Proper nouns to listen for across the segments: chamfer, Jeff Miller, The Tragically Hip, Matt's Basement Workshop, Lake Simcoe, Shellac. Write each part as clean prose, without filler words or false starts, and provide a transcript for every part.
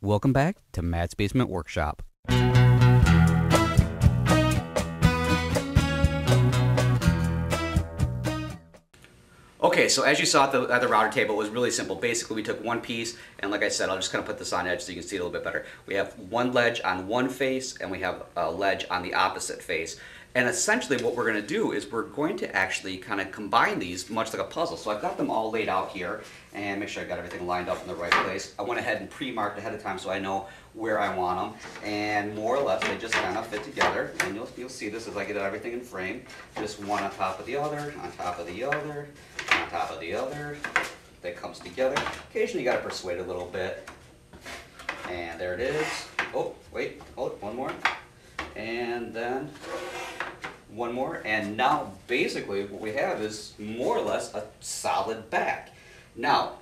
Welcome back to Matt's Basement Workshop. Okay, so as you saw at the router table, it was really simple. Basically, we took one piece, and like I said, I'll just kind of put this on edge so you can see it a little bit better. We have one ledge on one face, and we have a ledge on the opposite face. And essentially what we're going to do is we're going to actually kind of combine these much like a puzzle. So I've got them all laid out here, and make sure I've got everything lined up in the right place. I went ahead and pre-marked ahead of time so I know where I want them. And more or less, they just kind of fit together. And you'll see this as I get everything in frame. Just one on top of the other, on top of the other, on top of the other. That comes together. Occasionally you got to persuade a little bit. And there it is. Oh, wait, hold it, one more. And then one more, and now basically what we have is more or less a solid back. Now,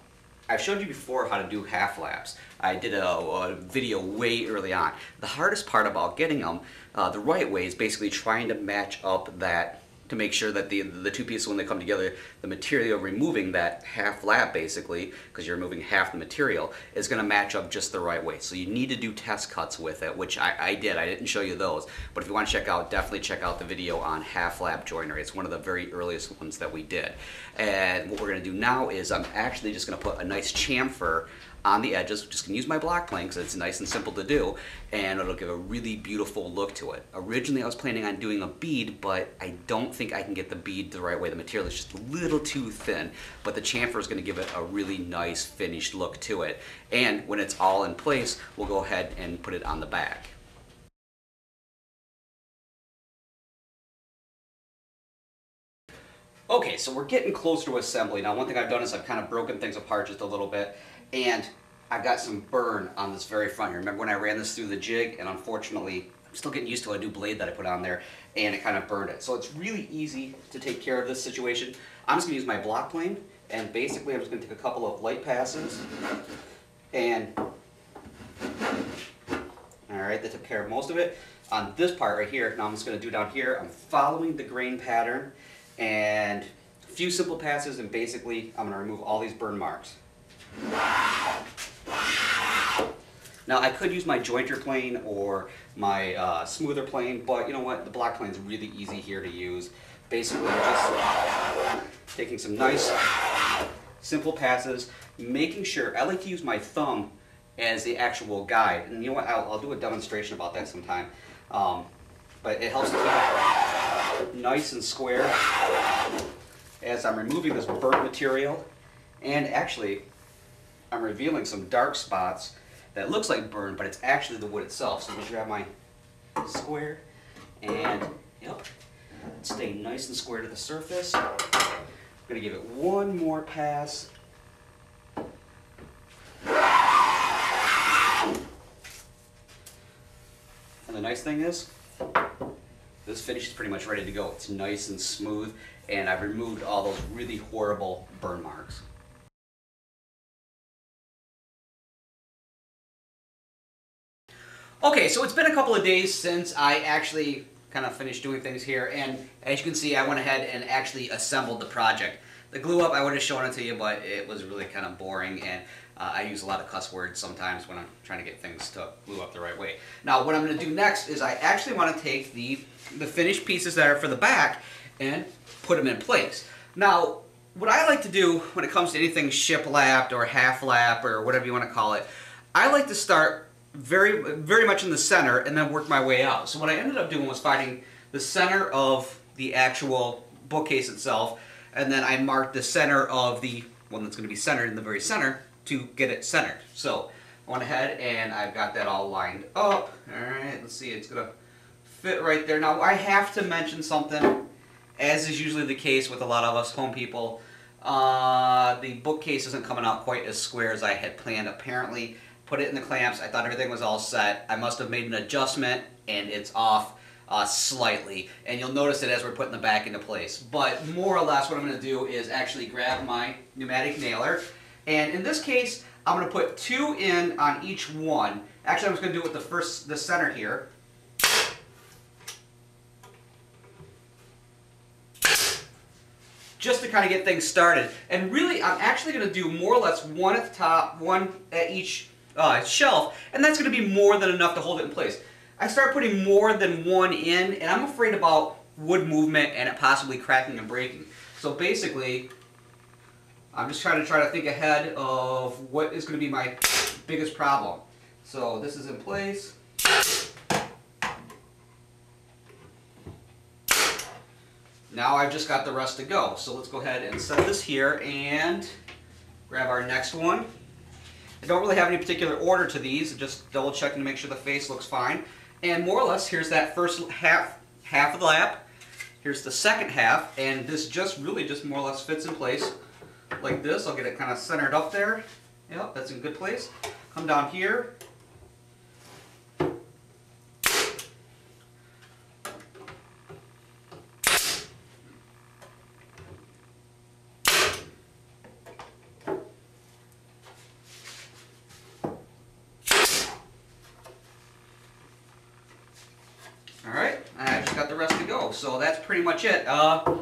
I've showed you before how to do half laps. I did a video way early on. The hardest part about getting them the right way is basically trying to match up that, to make sure that the two pieces, when they come together, the material removing that half lap basically, because you're removing half the material, is going to match up just the right way. So you need to do test cuts with it, which I did. I didn't show you those. But if you want to check out, definitely check out the video on half lap joinery. It's one of the very earliest ones that we did. And what we're going to do now is I'm actually just going to put a nice chamfer on the edges. Just gonna use my block plane because it's nice and simple to do, and it'll give a really beautiful look to it. Originally I was planning on doing a bead, but I don't think I can get the bead the right way. The material is just a little too thin, but the chamfer is gonna give it a really nice finished look to it. And when it's all in place, we'll go ahead and put it on the back. Okay, so we're getting closer to assembly. Now, one thing I've done is I've kind of broken things apart just a little bit, and I've got some burn on this very front here. Remember when I ran this through the jig, and unfortunately, I'm still getting used to a new blade that I put on there, and it kind of burned it. So it's really easy to take care of this situation. I'm just gonna use my block plane, and basically I'm just gonna take a couple of light passes, and all right, that took care of most of it. On this part right here, now I'm just gonna do down here, I'm following the grain pattern, and a few simple passes, and basically I'm gonna remove all these burn marks. Now, I could use my jointer plane or my smoother plane, but you know what, the block plane is really easy here to use. Basically just taking some nice simple passes, making sure I like to use my thumb as the actual guide, and you know what, I'll do a demonstration about that sometime, but it helps to keep it nice and square as I'm removing this burnt material. And actually, I'm revealing some dark spots that looks like burn, but it's actually the wood itself. So I'm gonna grab my square and, yep, stay nice and square to the surface. I'm gonna give it one more pass. And the nice thing is, this finish is pretty much ready to go. It's nice and smooth, and I've removed all those really horrible burn marks. Okay, so it's been a couple of days since I actually kind of finished doing things here, and as you can see, I went ahead and actually assembled the project. The glue up, I would have shown it to you, but it was really kind of boring, and I use a lot of cuss words sometimes when I'm trying to get things to glue up the right way. Now, what I'm going to do next is I actually want to take the finished pieces that are for the back and put them in place. Now, what I like to do when it comes to anything shiplapped or half-lap or whatever you want to call it, I like to start very much in the center and then work my way out. So what I ended up doing was finding the center of the actual bookcase itself, and then I marked the center of the one that's going to be centered in the very center to get it centered. So I went ahead and I've got that all lined up. Alright, let's see, it's going to fit right there. Now I have to mention something, as is usually the case with a lot of us home people, the bookcase isn't coming out quite as square as I had planned apparently. Put it in the clamps, I thought everything was all set. I must have made an adjustment, and it's off slightly. And you'll notice it as we're putting the back into place. But more or less what I'm gonna do is actually grab my pneumatic nailer. And in this case, I'm gonna put two in on each one. Actually, I'm just gonna do it with the center here. Just to kind of get things started. And really, I'm actually gonna do more or less one at the top, one at each shelf, and that's going to be more than enough to hold it in place. I start putting more than one in, and I'm afraid about wood movement and it possibly cracking and breaking. So basically, I'm just trying to think ahead of what is going to be my biggest problem. So this is in place. Now I've just got the rest to go. So let's go ahead and set this here and grab our next one. I don't really have any particular order to these, just double checking to make sure the face looks fine. And more or less, here's that first half of the lap, here's the second half, and this just really just more or less fits in place like this. I'll get it kind of centered up there. Yep, that's in good place. Come down here. So that's pretty much it. I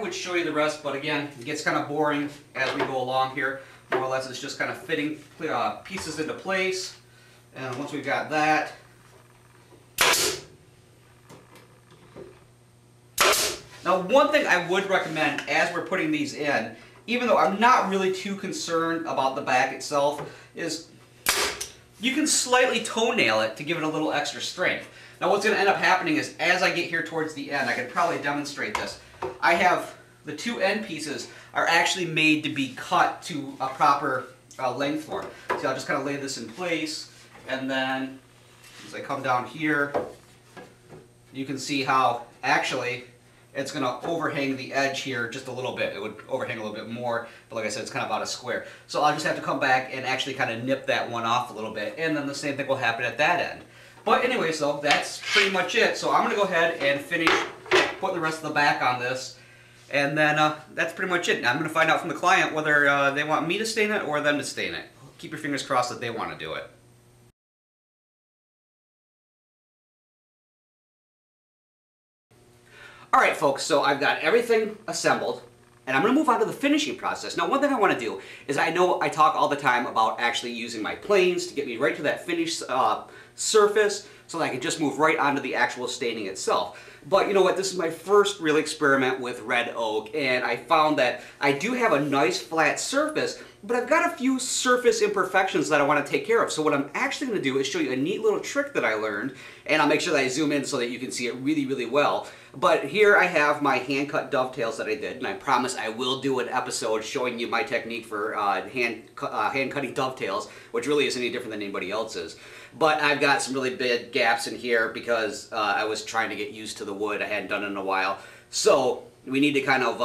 would show you the rest, but again, it gets kind of boring as we go along here. More or less, it's just kind of fitting pieces into place. And once we've got that, now one thing I would recommend as we're putting these in, even though I'm not really too concerned about the back itself, is you can slightly toenail it to give it a little extra strength. Now what's going to end up happening is, as I get here towards the end, I could probably demonstrate this. I have the two end pieces are actually made to be cut to a proper length for it. So I'll just kind of lay this in place, and then as I come down here, you can see how actually it's going to overhang the edge here just a little bit. It would overhang a little bit more, but like I said, it's kind of about a square. So I'll just have to come back and actually kind of nip that one off a little bit, and then the same thing will happen at that end. But anyway, so that's pretty much it. So I'm going to go ahead and finish putting the rest of the back on this. And then that's pretty much it. Now I'm going to find out from the client whether they want me to stain it or them to stain it. Keep your fingers crossed that they want to do it. Alright folks, so I've got everything assembled, and I'm going to move on to the finishing process. Now one thing I want to do is, I know I talk all the time about actually using my planes to get me right to that finish surface, so that I can just move right onto the actual staining itself. But you know what, this is my first real experiment with red oak, and I found that I do have a nice flat surface, but I've got a few surface imperfections that I want to take care of. So what I'm actually going to do is show you a neat little trick that I learned, and I'll make sure that I zoom in so that you can see it really, really well. But here I have my hand-cut dovetails that I did, and I promise I will do an episode showing you my technique for hand-cutting dovetails, which really isn't any different than anybody else's. But I've got some really big gaps in here because I was trying to get used to the wood. I hadn't done it in a while. So we need to kind of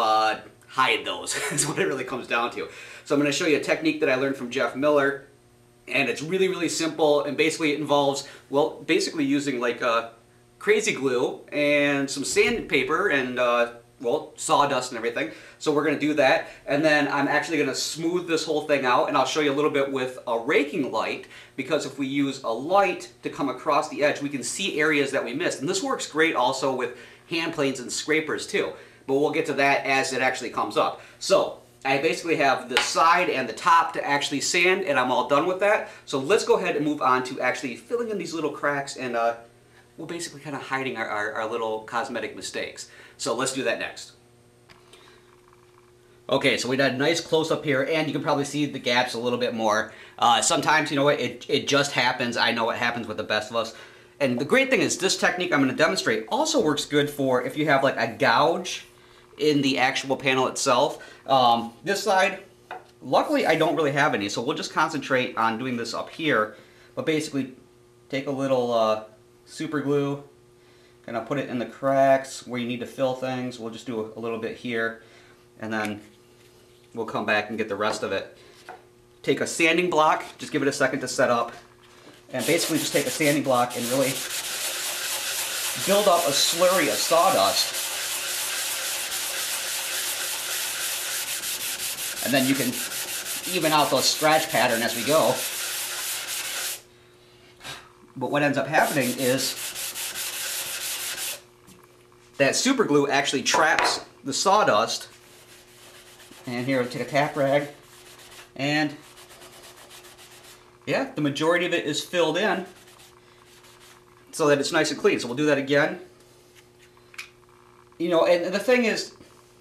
hide those. That's what it really comes down to. So I'm going to show you a technique that I learned from Jeff Miller. And it's really, really simple. And basically it involves, well, basically using like crazy glue and some sandpaper and, well, sawdust and everything. So we're going to do that. And then I'm actually going to smooth this whole thing out. And I'll show you a little bit with a raking light, because if we use a light to come across the edge, we can see areas that we missed. And this works great also with hand planes and scrapers too. But we'll get to that as it actually comes up. So I basically have the side and the top to actually sand, and I'm all done with that. So let's go ahead and move on to actually filling in these little cracks and we're basically kind of hiding our little cosmetic mistakes. So let's do that next. Okay, so we got a nice close-up here, and you can probably see the gaps a little bit more. Sometimes, you know what, it just happens. I know it happens with the best of us. And the great thing is, this technique I'm going to demonstrate also works good for if you have like a gouge in the actual panel itself. This side, luckily I don't really have any, so we'll just concentrate on doing this up here. But basically, take a little super glue, kind of put it in the cracks where you need to fill things. We'll just do a little bit here, and then we'll come back and get the rest of it. Take a sanding block, just give it a second to set up, and basically just take a sanding block and really build up a slurry of sawdust. And then you can even out those scratch pattern as we go. But what ends up happening is that super glue actually traps the sawdust. And here, take a tap rag and yeah, the majority of it is filled in so that it's nice and clean. So we'll do that again. You know, and the thing is,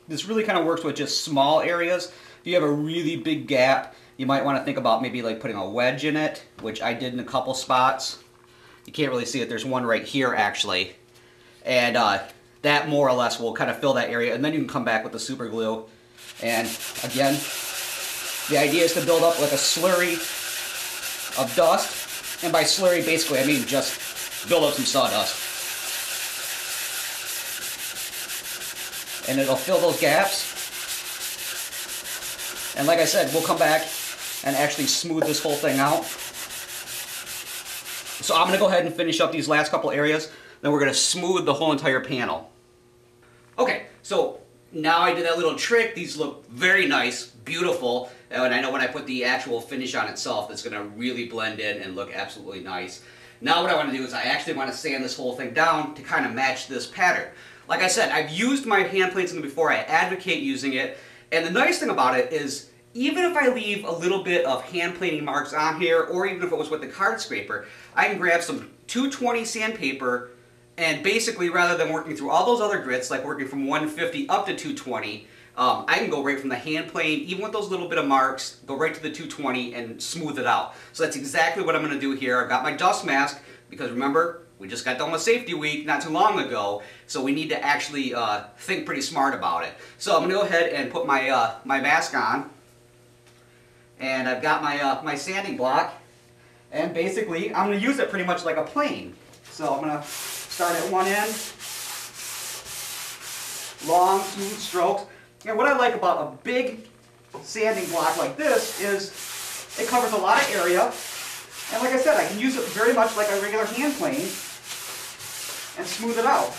this really kind of works with just small areas. If you have a really big gap, you might want to think about maybe like putting a wedge in it, which I did in a couple spots. You can't really see it. There's one right here, actually. And that more or less will kind of fill that area. And then you can come back with the super glue. And again, the idea is to build up like a slurry of dust. And by slurry, basically, I mean just build up some sawdust. And it'll fill those gaps. And like I said, we'll come back and actually smooth this whole thing out. So I'm gonna go ahead and finish up these last couple areas, then we're gonna smooth the whole entire panel. Okay, so now I did that little trick. These look very nice, beautiful, and I know when I put the actual finish on itself, it's gonna really blend in and look absolutely nice. Now what I wanna do is I actually wanna sand this whole thing down to kind of match this pattern. Like I said, I've used my hand plane sand before, I advocate using it, and the nice thing about it is, even if I leave a little bit of hand planing marks on here, or even if it was with the card scraper, I can grab some 220 sandpaper, and basically rather than working through all those other grits, like working from 150 up to 220, I can go right from the hand plane, even with those little bit of marks, go right to the 220 and smooth it out. So that's exactly what I'm going to do here. I've got my dust mask, because remember, we just got done with safety week not too long ago, so we need to actually think pretty smart about it. So I'm going to go ahead and put my, my mask on. And I've got my, my sanding block, and basically I'm going to use it pretty much like a plane. So I'm going to start at one end, long, smooth strokes. And what I like about a big sanding block like this is it covers a lot of area. And like I said, I can use it very much like a regular hand plane and smooth it out.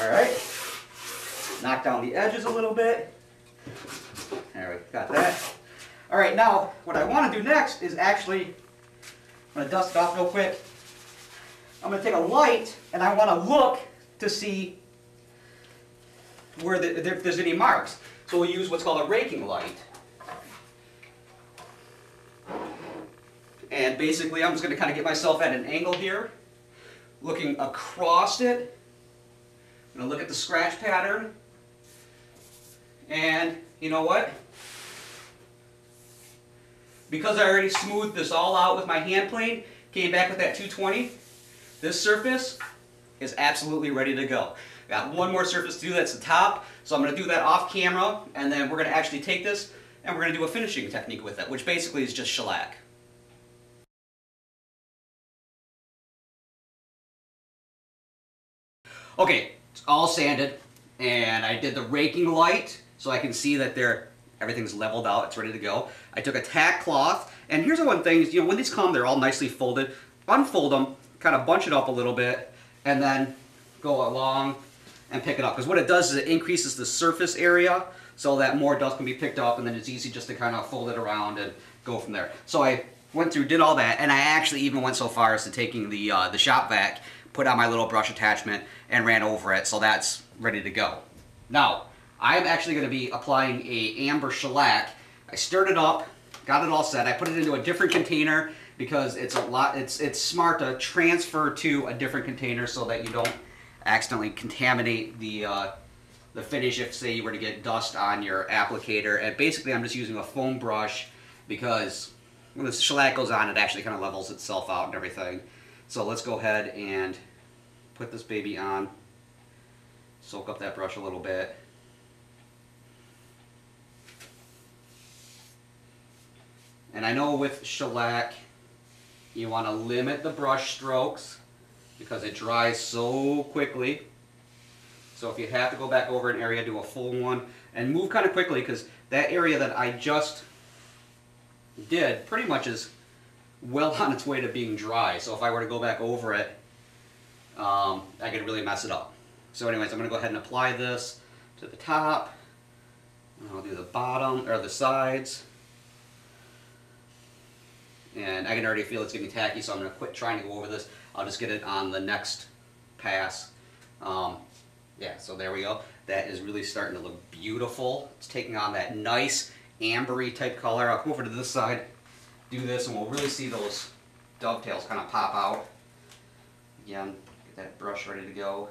Alright, knock down the edges a little bit. There we got that. All right, now what I want to do next is actually, I'm going to dust it off real quick. I'm going to take a light and I want to look to see where if there's any marks. So we'll use what's called a raking light. And basically I'm just going to kind of get myself at an angle here, looking across it. I'm going to look at the scratch pattern. And you know what? Because I already smoothed this all out with my hand plane, came back with that 220, this surface is absolutely ready to go. Got one more surface to do, that's the top, so I'm going to do that off camera, and then we're going to actually take this and we're going to do a finishing technique with it, which basically is just shellac. Okay, it's all sanded, and I did the raking light, so I can see that everything's leveled out, it's ready to go. I took a tack cloth, and here's the one thing, is, you know, when these come, they're all nicely folded. Unfold them, kind of bunch it up a little bit, and then go along and pick it up. Because what it does is it increases the surface area so that more dust can be picked up, and then it's easy just to kind of fold it around and go from there. So I went through, did all that, and I actually even went so far as to taking the shop vac, put on my little brush attachment, and ran over it, so that's ready to go. Now, I'm actually going to be applying a amber shellac. I stirred it up, got it all set. I put it into a different container because it's a lot. It's smart to transfer to a different container so that you don't accidentally contaminate the finish if, say, you were to get dust on your applicator. And basically, I'm just using a foam brush because when the shellac goes on, it actually kind of levels itself out and everything. So let's go ahead and put this baby on. Soak up that brush a little bit. And I know with shellac, you want to limit the brush strokes because it dries so quickly. So if you have to go back over an area, do a full one and move kind of quickly because that area that I just did pretty much is well on its way to being dry. So if I were to go back over it, I could really mess it up. So anyways, I'm going to go ahead and apply this to the top. And I'll do the bottom, or the sides. and I can already feel it's getting tacky, so I'm going to quit trying to go over this. I'll just get it on the next pass. Yeah, so there we go. That is really starting to look beautiful. It's taking on that nice ambery type color. I'll come over to this side, do this, and we'll really see those dovetails kind of pop out. Again, get that brush ready to go.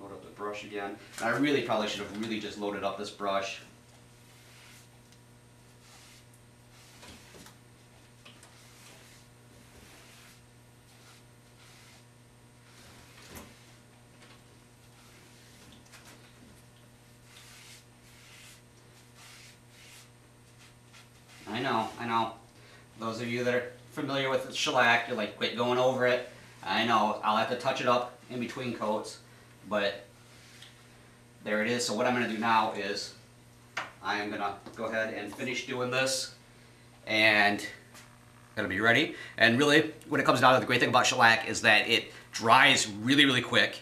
Load up the brush again. And I really probably should have really just loaded up this brush. I know, those of you that are familiar with shellac, you're like, quit going over it. I know, I'll have to touch it up in between coats, but there it is. So what I'm going to do now is I am going to go ahead and finish doing this, and it'll be ready. And really, when it comes down to it, the great thing about shellac is that it dries really, really quick.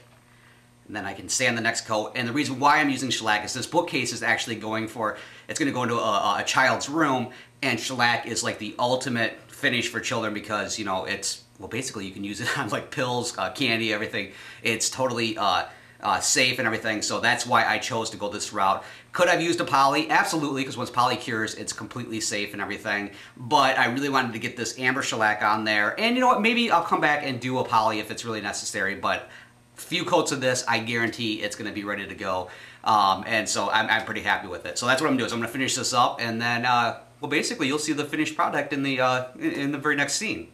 And then I can sand the next coat. And the reason why I'm using shellac is this bookcase is actually going for, it's going to go into a child's room, and shellac is like the ultimate finish for children because, you know, it's, well, basically you can use it on like pills, candy, everything. It's totally safe and everything. So that's why I chose to go this route. Could I have used a poly? Absolutely, because once poly cures, it's completely safe and everything. But I really wanted to get this amber shellac on there. And you know what, maybe I'll come back and do a poly if it's really necessary, but few coats of this, I guarantee it's going to be ready to go, and so I'm pretty happy with it. So that's what I'm doing. So I'm going to finish this up, and then, well, basically, you'll see the finished product in the very next scene.